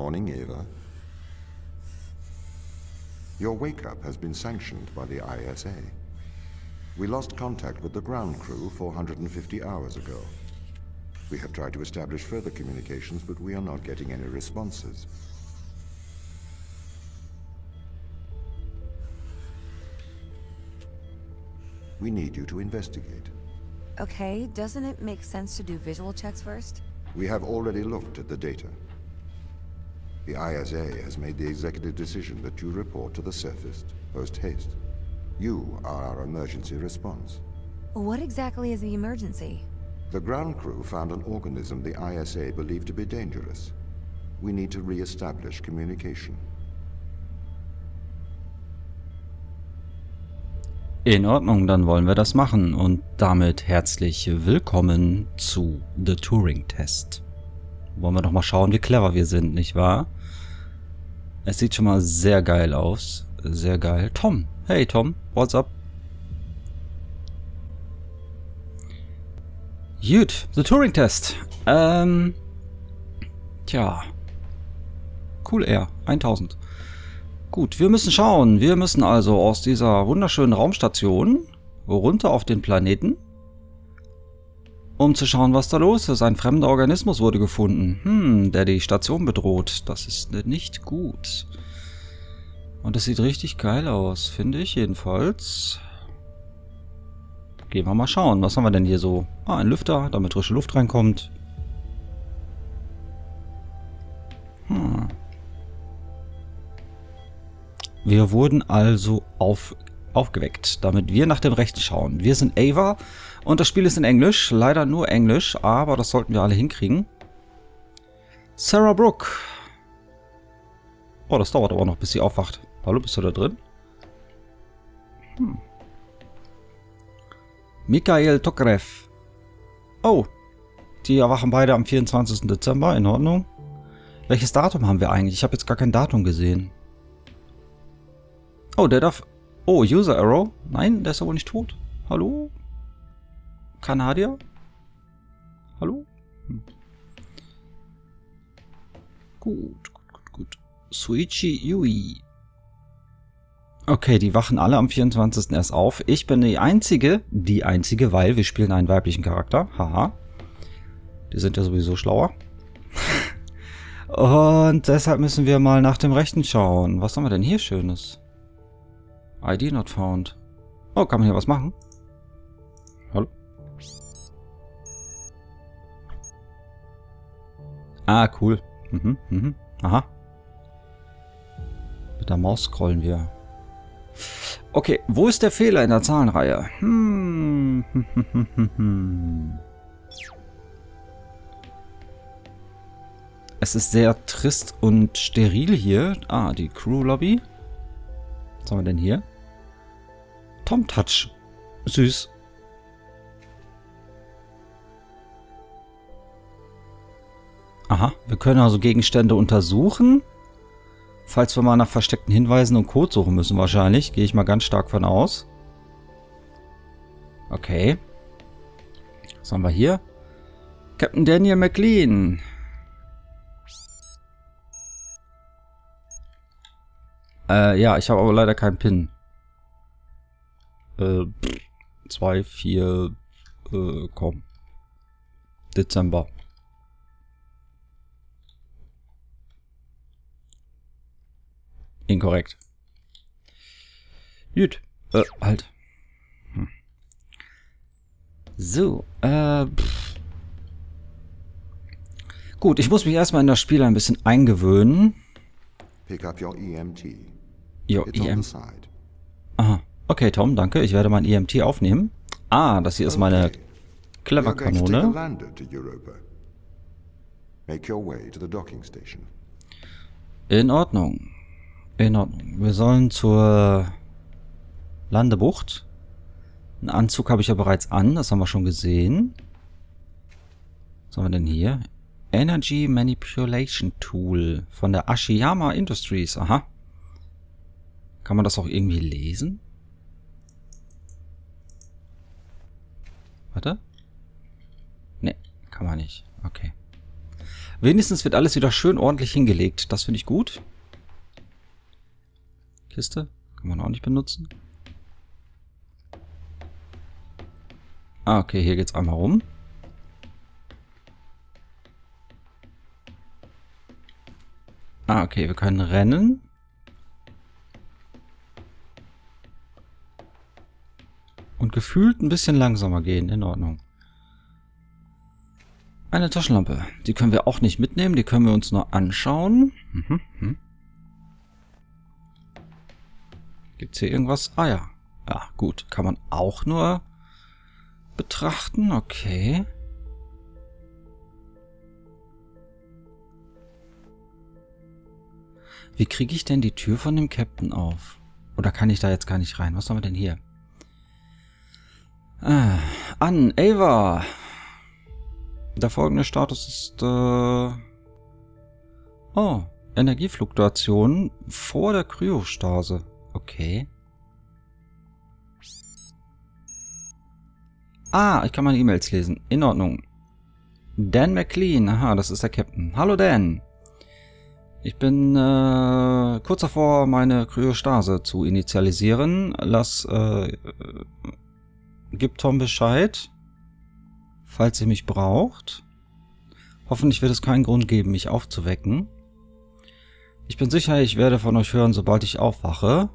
Morning, Eva. Your wake-up has been sanctioned by the ISA. We lost contact with the ground crew 450 hours ago. We have tried to establish further communications, but we are not getting any responses. We need you to investigate. Okay, doesn't it make sense to do visual checks first? We have already looked at the data. The ISA has made the executive decision that you report to the surface, post haste. You are our emergency response. What exactly is the emergency? The ground crew found an organism the ISA believed to be dangerous. We need to re-establish communication. In Ordnung, dann wollen wir das machen und damit herzlich willkommen zu The Turing Test. Wollen wir doch mal schauen, wie clever wir sind, nicht wahr? Es sieht schon mal sehr geil aus. Sehr geil. Tom. Hey Tom, what's up? Gut, The Turing Test. Tja. Cool Air, 1000. Gut, wir müssen schauen. Wir müssen also aus dieser wunderschönen Raumstation runter auf den Planeten, um zu schauen, was da los ist. Ein fremder Organismus wurde gefunden, der die Station bedroht. Das ist nicht gut. Und es sieht richtig geil aus, finde ich jedenfalls. Gehen wir mal schauen. Was haben wir denn hier so? Ah, ein Lüfter, damit frische Luft reinkommt. Wir wurden also aufgeweckt, damit wir nach dem Rechten schauen. Wir sind Ava und das Spiel ist in Englisch. Leider nur Englisch, aber das sollten wir alle hinkriegen. Sarah Brooke. Oh, das dauert aber noch, bis sie aufwacht. Hallo, bist du da drin? Michael Tokarev. Oh, die erwachen beide am 24. Dezember, in Ordnung. Welches Datum haben wir eigentlich? Ich habe jetzt gar kein Datum gesehen. Oh, der darf... Oh, User Arrow. Nein, der ist ja wohl nicht tot. Hallo? Kanadier? Hallo? Gut, gut, gut, gut. Suichi Yui. Okay, die wachen alle am 24. erst auf. Ich bin die Einzige, weil wir spielen einen weiblichen Charakter. Haha. Die sind ja sowieso schlauer. Und deshalb müssen wir mal nach dem Rechten schauen. Was haben wir denn hier Schönes? ID not found. Oh, kann man hier was machen? Hallo? Ah, cool. Aha. Mit der Maus scrollen wir. Okay, wo ist der Fehler in der Zahlenreihe? Es ist sehr trist und steril hier. Ah, die Crew-Lobby. Was haben wir denn hier? Tom Touch. Süß. Aha, wir können also Gegenstände untersuchen. Falls wir mal nach versteckten Hinweisen und Code suchen müssen wahrscheinlich. Gehe ich mal ganz stark von aus. Okay. Was haben wir hier? Captain Daniel McLean. Ja, ich habe aber leider keinen PIN. 2, 4, komm. Dezember. Inkorrekt. Gut. Halt. So, Gut, ich muss mich erstmal in das Spiel ein bisschen eingewöhnen. Pick up your EMT. Your EMT. Aha. Okay, Tom, danke. Ich werde mein EMT aufnehmen. Ah, das hier ist meine Clever-Kanone. In Ordnung. In Ordnung. Wir sollen zur Landebucht. Einen Anzug habe ich ja bereits an. Das haben wir schon gesehen. Was haben wir denn hier? Energy Manipulation Tool von der Ashiyama Industries. Aha. Kann man das auch irgendwie lesen? Warte. Ne, kann man nicht. Okay. Wenigstens wird alles wieder schön ordentlich hingelegt. Das finde ich gut. Kiste. Kann man auch nicht benutzen. Ah, okay, hier geht's einmal rum. Ah, okay, wir können rennen. Und gefühlt ein bisschen langsamer gehen, in Ordnung. Eine Taschenlampe. Die können wir auch nicht mitnehmen, die können wir uns nur anschauen. Gibt's hier irgendwas? Ah ja. Ja, gut. Kann man auch nur betrachten. Okay. Wie kriege ich denn die Tür von dem Captain auf? Oder kann ich da jetzt gar nicht rein? Was haben wir denn hier? Ah, an Ava! Der folgende Status ist... Oh, Energiefluktuationen vor der Kryostase. Okay. Ah, ich kann meine E-Mails lesen. In Ordnung. Dan McLean. Aha, das ist der Captain. Hallo Dan! Ich bin kurz davor, meine Kryostase zu initialisieren. Gib Tom Bescheid, falls ihr mich braucht. Hoffentlich wird es keinen Grund geben, mich aufzuwecken. Ich bin sicher, ich werde von euch hören, sobald ich aufwache.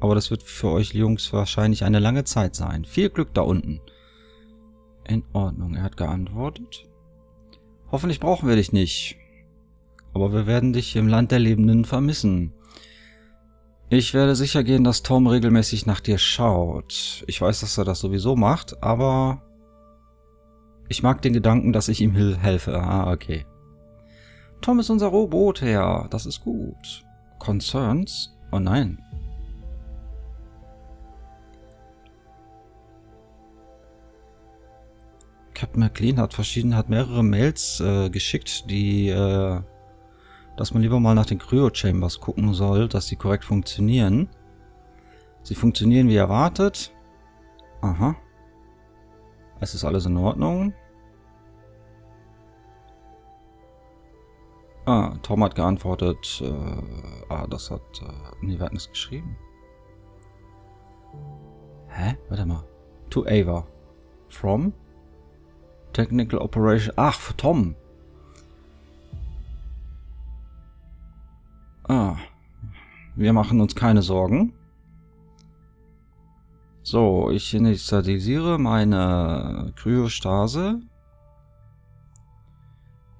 Aber das wird für euch Jungs wahrscheinlich eine lange Zeit sein. Viel Glück da unten. In Ordnung, er hat geantwortet. Hoffentlich brauchen wir dich nicht. Aber wir werden dich im Land der Lebenden vermissen. Ich werde sicher gehen, dass Tom regelmäßig nach dir schaut. Ich weiß, dass er das sowieso macht, aber ich mag den Gedanken, dass ich ihm helfe. Ah, okay. Tom ist unser Roboter, ja. Das ist gut. Concerns? Oh nein. Captain McLean hat mehrere Mails geschickt, die... dass man lieber mal nach den Kryo-Chambers gucken soll, dass sie korrekt funktionieren. Sie funktionieren wie erwartet. Aha. Es ist alles in Ordnung. Ah, Tom hat geantwortet. Das hat... nee, wir hatten es geschrieben. Hä? Warte mal. To Ava. From? Technical Operation... Ach, für Tom. Ah, wir machen uns keine Sorgen. So, ich initialisiere meine Kryostase.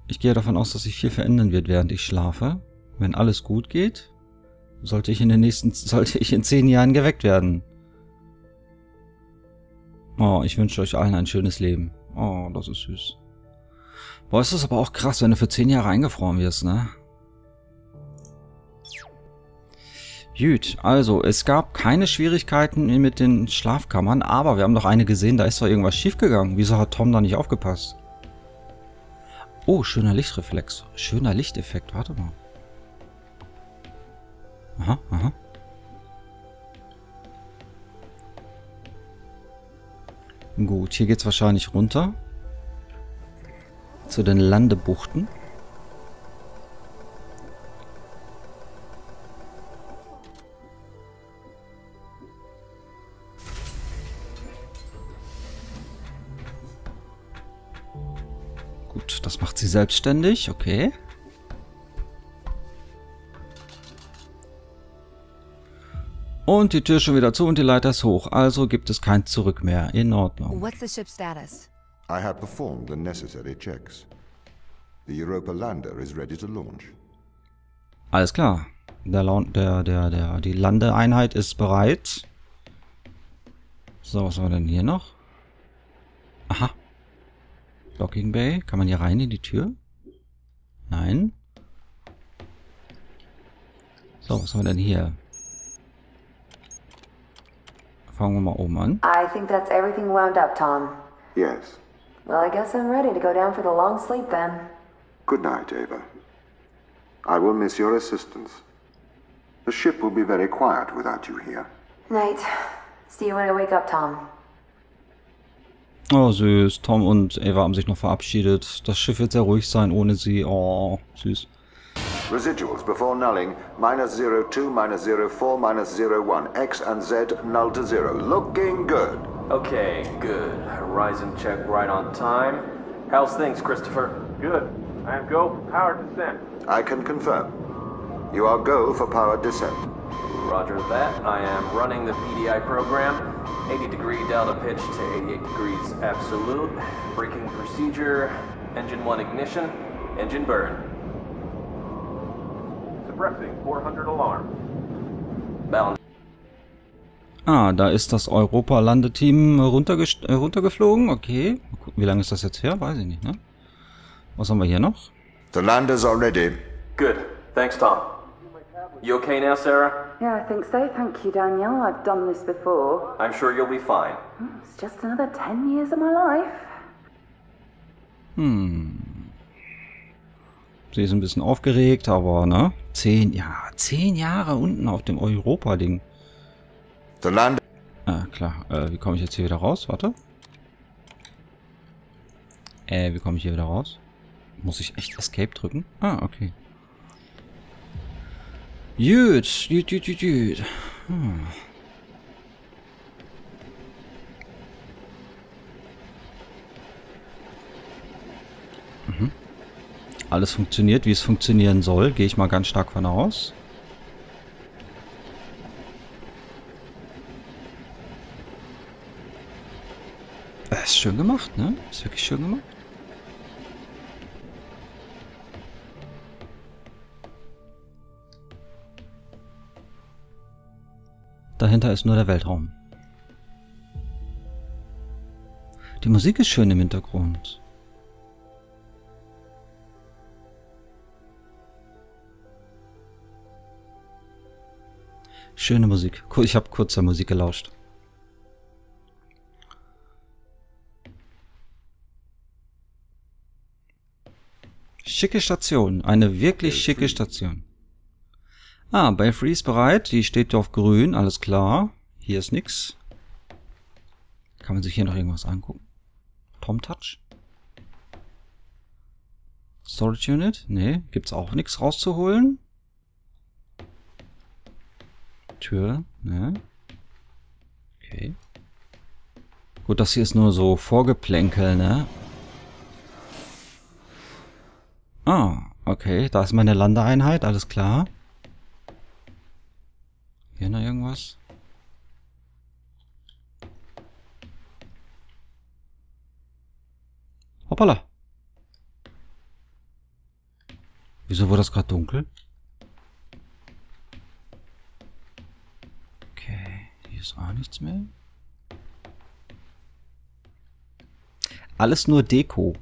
Ich gehe davon aus, dass sich viel verändern wird, während ich schlafe. Wenn alles gut geht, sollte ich in 10 Jahren geweckt werden. Oh, ich wünsche euch allen ein schönes Leben. Oh, das ist süß. Boah, ist das aber auch krass, wenn du für 10 Jahre eingefroren wirst, ne? Gut, also es gab keine Schwierigkeiten mit den Schlafkammern, aber wir haben doch eine gesehen, da ist doch irgendwas schiefgegangen. Wieso hat Tom da nicht aufgepasst? Oh, schöner Lichtreflex. Schöner Lichteffekt, warte mal. Aha, aha. Gut, hier geht's wahrscheinlich runter. Zu den Landebuchten. Das macht sie selbstständig, okay. Und die Tür schon wieder zu und die Leiter ist hoch, also gibt es kein Zurück mehr. In Ordnung. What's the ship's status? I have performed the necessary checks. The Europa Lander is ready to launch. Alles klar. Die Landeeinheit ist bereit. So, was haben wir denn hier noch? Aha. Docking Bay. Kann man hier rein in die Tür? Nein. So, was haben wir denn hier? Fangen wir mal oben an. I think that's everything wound up, Tom. Yes. Well, I guess I'm ready to go down for the long sleep then. Good night, Ava. I will miss your assistance. The ship will be very quiet without you here. Night. See you when I wake up, Tom. Oh, süß. Tom und Eva haben sich noch verabschiedet. Das Schiff wird sehr ruhig sein ohne sie. Oh, süß. Residuals before nulling, -02, -04, -01. X and Z, null to zero. Looking good. Okay, good. Horizon check right on time. How's things, Christopher? Good. I am go for power descent. I can confirm. You are go for power descent. Roger that. I am running the PDI program. 80-degree delta pitch to 88 degrees absolute. Braking procedure. Engine 1 ignition. Engine burn. Suppressing 400 alarm. Balance. Ah, da ist das Europa-Landeteam runtergeflogen. Okay. Mal gucken, wie lange ist das jetzt her? Weiß ich nicht, ne? Was haben wir hier noch? The lander is already. Good. Thanks, Tom. You okay now, Sarah? Yeah, I think so. Thank you, Danielle. I've done this before. I'm sure you'll be fine. It's just another 10 years of my life. Sie ist ein bisschen aufgeregt, aber ne? 10 Jahre unten auf dem Europa-Ding. The Land. Ah, klar. Wie komme ich jetzt hier wieder raus? Warte. Wie komme ich hier wieder raus? Muss ich echt Escape drücken? Ah, okay. Gut. Alles funktioniert, wie es funktionieren soll. Gehe ich mal ganz stark von aus. Das ist schön gemacht, ne? Ist wirklich schön gemacht. Dahinter ist nur der Weltraum. Die Musik ist schön im Hintergrund. Schöne Musik. Ich habe kurz der Musik gelauscht. Schicke Station. Eine wirklich schicke Station. Ah, Bay 3 ist bereit. Die steht auf grün. Alles klar. Hier ist nix. Kann man sich hier noch irgendwas angucken? Tom Touch? Storage Unit? Nee, gibt's auch nichts rauszuholen. Tür, ne? Okay. Gut, das hier ist nur so Vorgeplänkel, ne? Ah, okay. Da ist meine Landeeinheit. Alles klar. Hier noch irgendwas? Hoppala! Wieso wurde das gerade dunkel? Okay, hier ist auch nichts mehr. Alles nur Deko.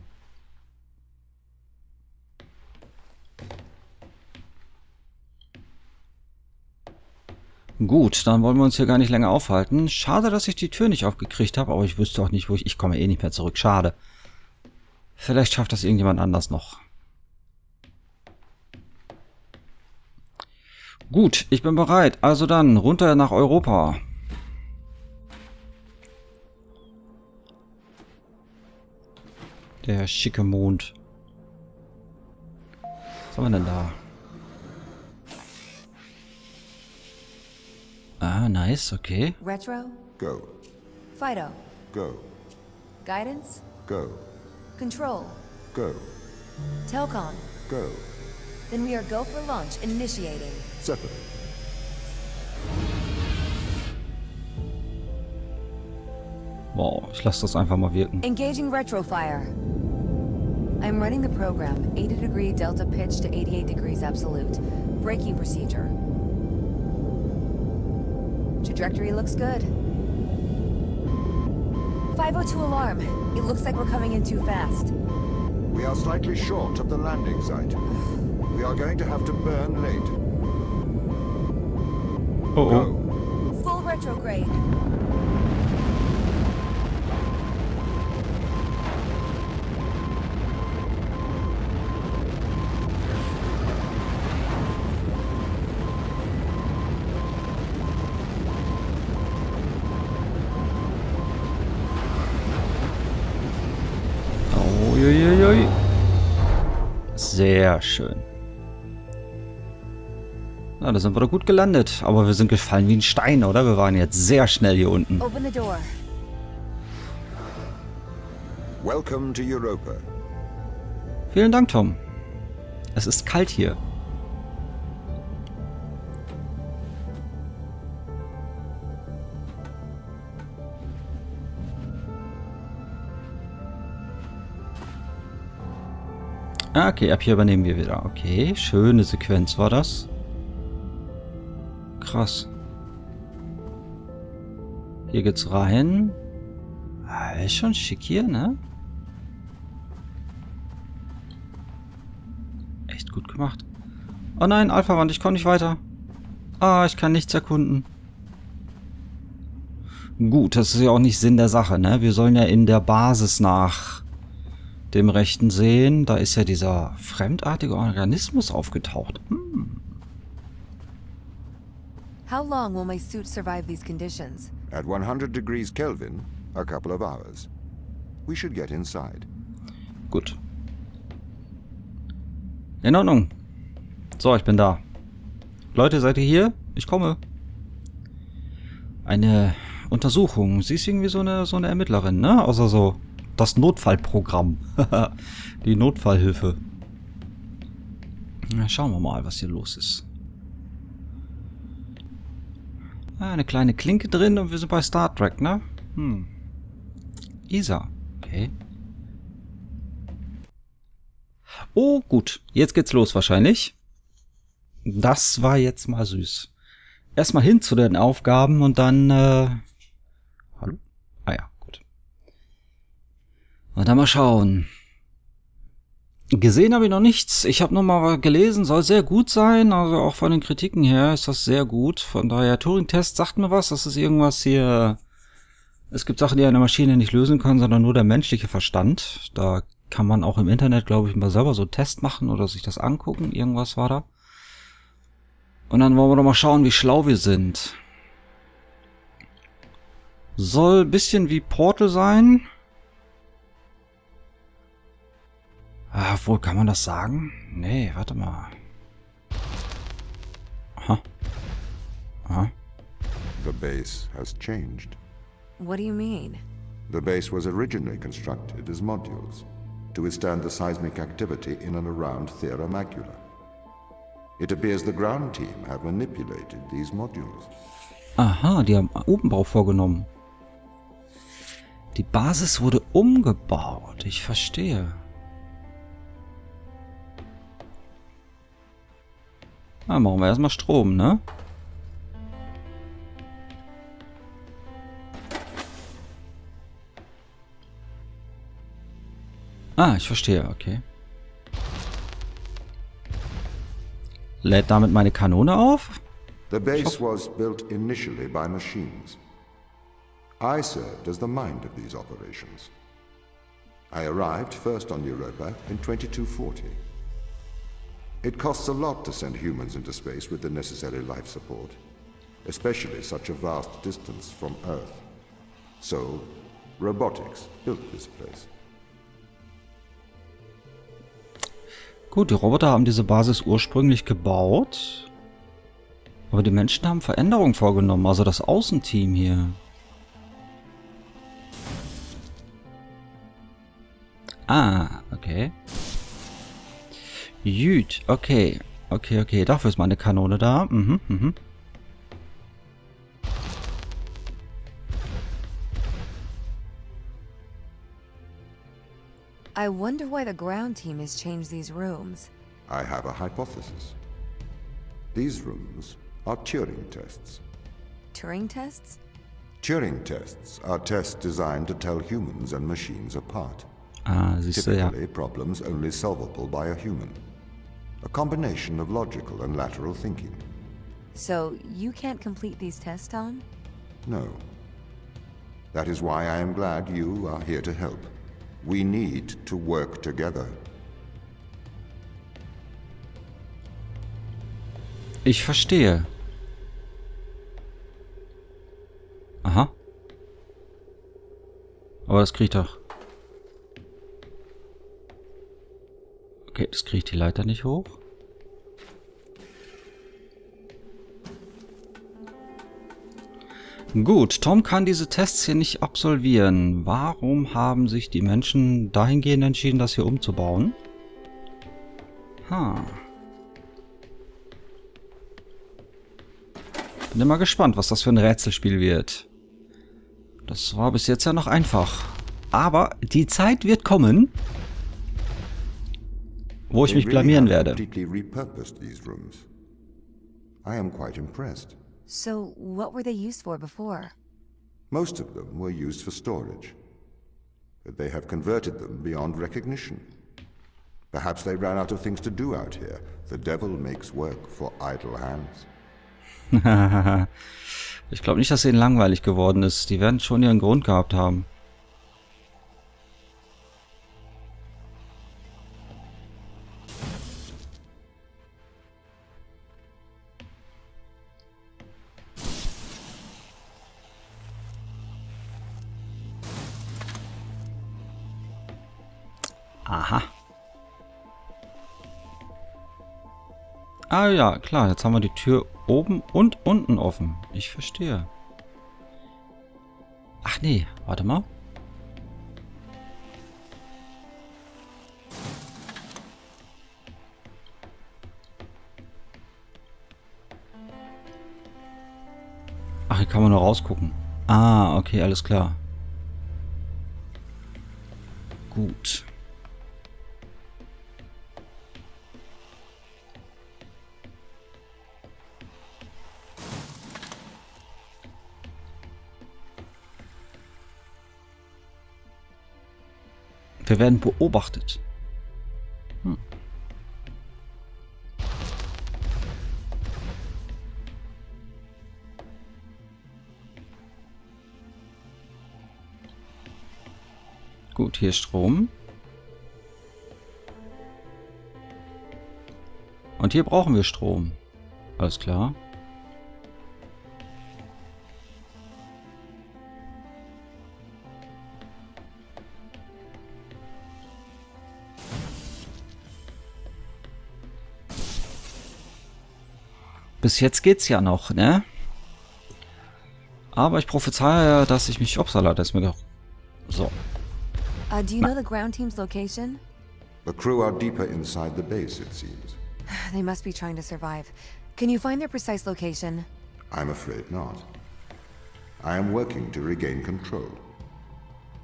Gut, dann wollen wir uns hier gar nicht länger aufhalten. Schade, dass ich die Tür nicht aufgekriegt habe, aber ich wüsste auch nicht, wo ich... Ich komme eh nicht mehr zurück. Schade. Vielleicht schafft das irgendjemand anders noch. Gut, ich bin bereit. Also dann, runter nach Europa. Der schicke Mond. Was haben wir denn da? Ah, nice, okay. Retro. Go. FIDO. Go. Guidance. Go. Control. Go. Telcon. Go. Then we are go for launch initiating. Zephyr. Wow, ich lasse das einfach mal wirken. Engaging retrofire. I'm running the program. 80-degree delta pitch to 88 degrees absolute. Braking procedure. Trajectory looks good. 502 alarm. It looks like we're coming in too fast. We are slightly short of the landing site. We are going to have to burn late. Oh. Full retrograde. Sehr schön. Na, da sind wir doch gut gelandet. Aber wir sind gefallen wie ein Stein, oder? Wir waren jetzt sehr schnell hier unten. Open the door. Welcome to Europa. Vielen Dank, Tom. Es ist kalt hier. Ah, okay, ab hier übernehmen wir wieder. Okay, schöne Sequenz war das. Krass. Hier geht's rein. Ah, ist schon schick hier, ne? Echt gut gemacht. Oh nein, Alpha-Wand, ich komme nicht weiter. Ah, ich kann nichts erkunden. Gut, das ist ja auch nicht Sinn der Sache, ne? Wir sollen ja in der Basis nach dem rechten sehen, da ist ja dieser fremdartige Organismus aufgetaucht. Hm. How long will my suit survive these conditions? At 100 degrees Kelvin, a couple of hours. We should get inside. Gut. In Ordnung. So, ich bin da. Leute, seid ihr hier? Ich komme. Eine Untersuchung. Sie ist irgendwie so eine Ermittlerin, ne? Außer so. Das Notfallprogramm. Die Notfallhilfe. Na, schauen wir mal, was hier los ist. Ah, eine kleine Klinke drin und wir sind bei Star Trek, ne? Hm. ISA. Okay. Oh, gut. Jetzt geht's los wahrscheinlich. Das war jetzt mal süß. Erstmal hin zu den Aufgaben und dann... Hallo? Ah ja. Und dann mal schauen. Gesehen habe ich noch nichts. Ich habe noch mal gelesen, soll sehr gut sein. Also auch von den Kritiken her ist das sehr gut. Von daher, Turing-Test sagt mir was. Das ist irgendwas hier... Es gibt Sachen, die eine Maschine nicht lösen kann, sondern nur der menschliche Verstand. Da kann man auch im Internet, glaube ich, mal selber so einen Test machen oder sich das angucken. Irgendwas war da. Und dann wollen wir doch mal schauen, wie schlau wir sind. Soll ein bisschen wie Portal sein. Ah, wohl, kann man das sagen? Nee, warte mal. Aha. Aha. The base has changed. What do you mean? The base was originally constructed as modules to withstand the seismic activity in and around Theeromagula. It appears the ground team have manipulated these modules. Aha, die haben Obenbau vorgenommen. Die Basis wurde umgebaut. Ich verstehe. Ah, machen wir erstmal Strom, ne? Ah, ich verstehe, okay. Lädt damit meine Kanone auf? The base was built initially by machines. I served as the mind of these operations. I arrived first on Europa in 2240. It costs a lot to send humans into space with the necessary life support, especially such a vast distance from Earth. So, robotics built this place. Gut, die Roboter haben diese Basis ursprünglich gebaut, aber die Menschen haben Veränderungen vorgenommen, also das Außenteam hier. Ah, okay. Gut, okay. Okay, okay. Dafür ist meine Kanone da. Mhm, mhm. I wonder why the ground team has changed these rooms. I have a hypothesis. These rooms are Turing tests. Turing tests? Turing tests are tests designed to tell humans and machines apart. Ah, siehst du, ja. Typically problems only solvable by a human. A combination of logical and lateral thinking. So, you can't complete these tests, Tom? No. That is why I am glad you are here to help. We need to work together. Ich verstehe. Aha. Aber das kriegt doch. Okay, jetzt kriege ich die Leiter nicht hoch. Gut, Tom kann diese Tests hier nicht absolvieren. Warum haben sich die Menschen dahingehend entschieden, das hier umzubauen? Ha. Bin mal gespannt, was das für ein Rätselspiel wird. Das war bis jetzt ja noch einfach. Aber die Zeit wird kommen, wo ich mich blamieren werde. I am quite impressed. So, what were they used for before? Most of them were used for storage. But they have converted them beyond recognition. Perhaps they ran out of things to do out here. The devil makes work for idle hands. Ich glaube nicht, dass ihnen langweilig geworden ist. Die werden schon ihren Grund gehabt haben. Aha. Ah ja, klar. Jetzt haben wir die Tür oben und unten offen. Ich verstehe. Ach nee, warte mal. Ach, hier kann man nur rausgucken. Ah, okay, alles klar. Gut. Wir werden beobachtet. Hm. Gut, hier ist Strom. Und hier brauchen wir Strom. Alles klar. Bis jetzt geht's ja noch, ne? Aber ich prophezeie, dass ich mich obsalat, dass mir doch so. Do you know the ground team's location? The crew are deeper inside the base, it seems. They must be trying to survive. Can you find their precise location? I'm afraid not. I am working to regain control.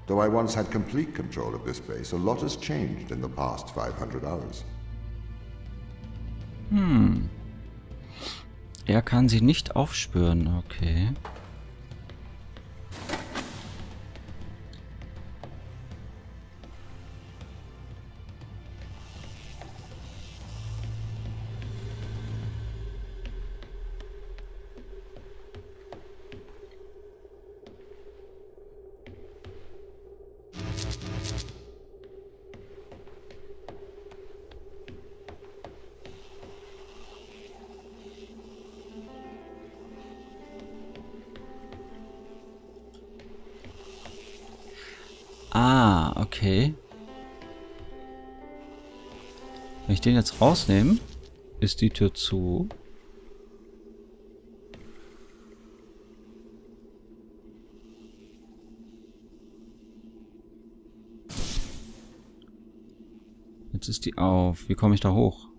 Though I once had complete control of this base, a lot has changed in the past 500 hours. Hmm. Er kann sie nicht aufspüren, okay. Ah, okay. Wenn ich den jetzt rausnehme, ist die Tür zu. Jetzt ist die auf. Wie komme ich da hoch?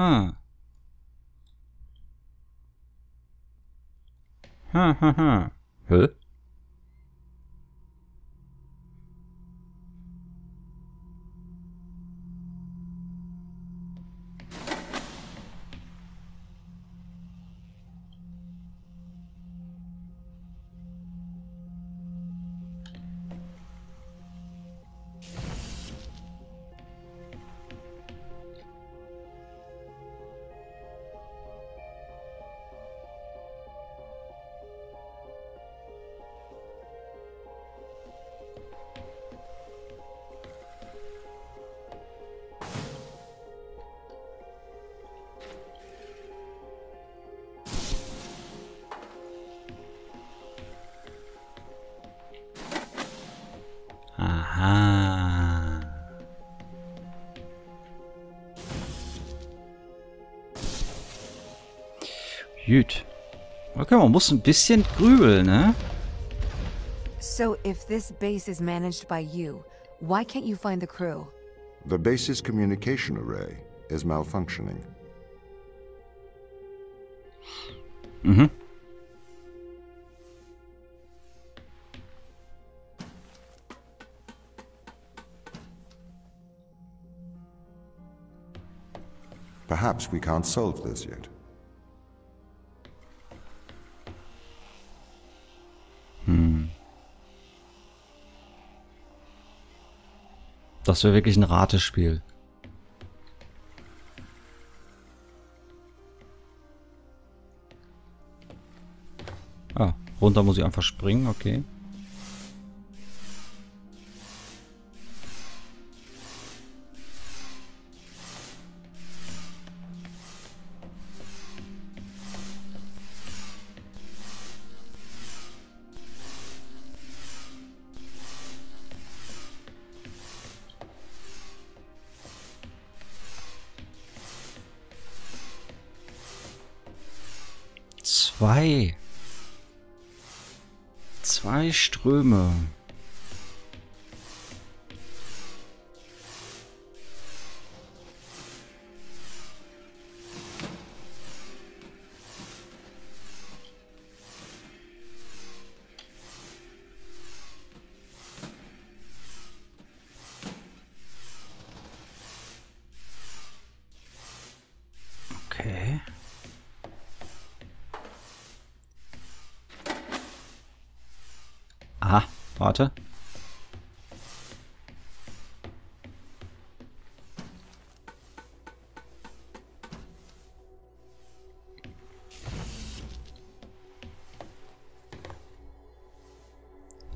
Ah. Ha, ha, ha. Hä? Gut. Okay, man muss ein bisschen grübeln, ne? So, if this base is managed by you, why can't you find the crew? The base's communication array is malfunctioning. Mhm. Perhaps we can't solve this yet. Das wäre wirklich ein Ratespiel. Ah, runter muss ich einfach springen, okay. Zwei Ströme. Okay. Aha, warte.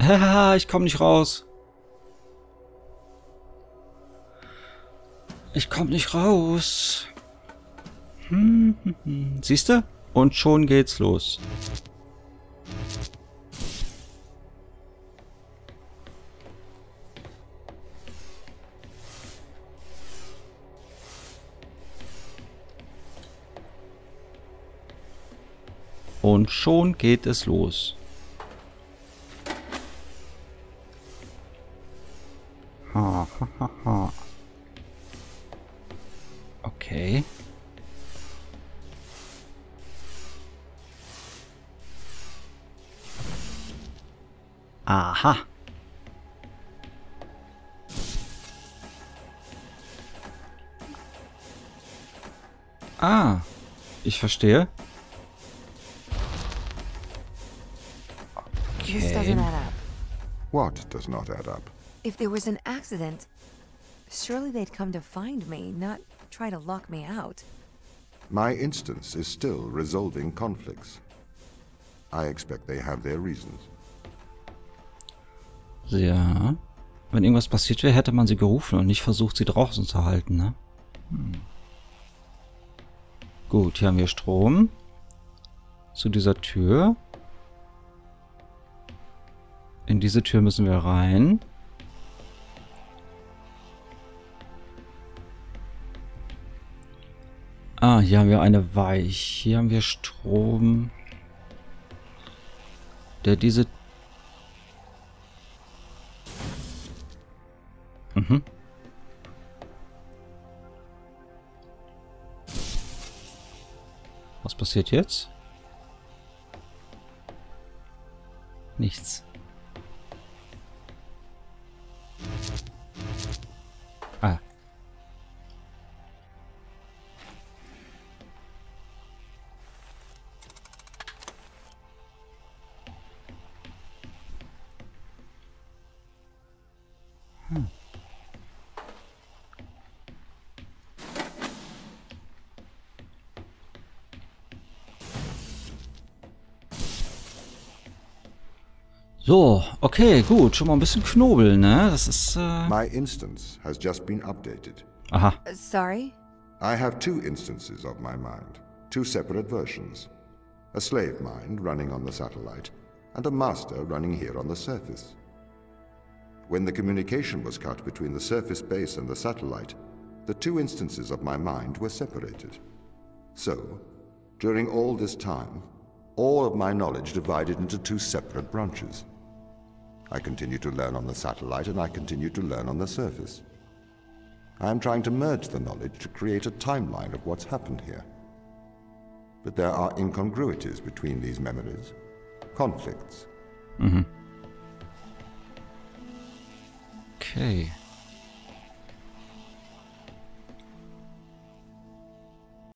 Haha, ich komme nicht raus. Ich komme nicht raus. Siehst du? Und schon geht's los. Und schon geht es los. Ha, ha, ha, ha. Okay. Aha. Ah, ich verstehe. This doesn't add up. What does not add up? If there was an accident, surely they'd come to find me, not try to lock me out. My instance is still resolving conflicts. I expect they have their reasons. Ja, wenn irgendwas passiert wäre, hätte man sie gerufen und nicht versucht, sie draußen zu halten, ne? Gut, hier haben wir Strom. Zu dieser Tür. In diese Tür müssen wir rein. Ah, hier haben wir eine Weich. Hier haben wir Strom, der diese... Mhm. Was passiert jetzt? Nichts. Ah. So, okay, gut, schon mal ein bisschen Knobel, ne? Das ist My instance has just been updated. Aha. Sorry? I have two instances of my mind, two separate versions. A slave mind running on the satellite and a master running here on the surface. When the communication was cut between the surface base and the satellite, the two instances of my mind were separated. So, During all this time, all of my knowledge divided into two separate branches. I continued to learn on the satellite, and I continued to learn on the surface. I am trying to merge the knowledge to create a timeline of what's happened here. But there are incongruities between these memories, conflicts. Okay.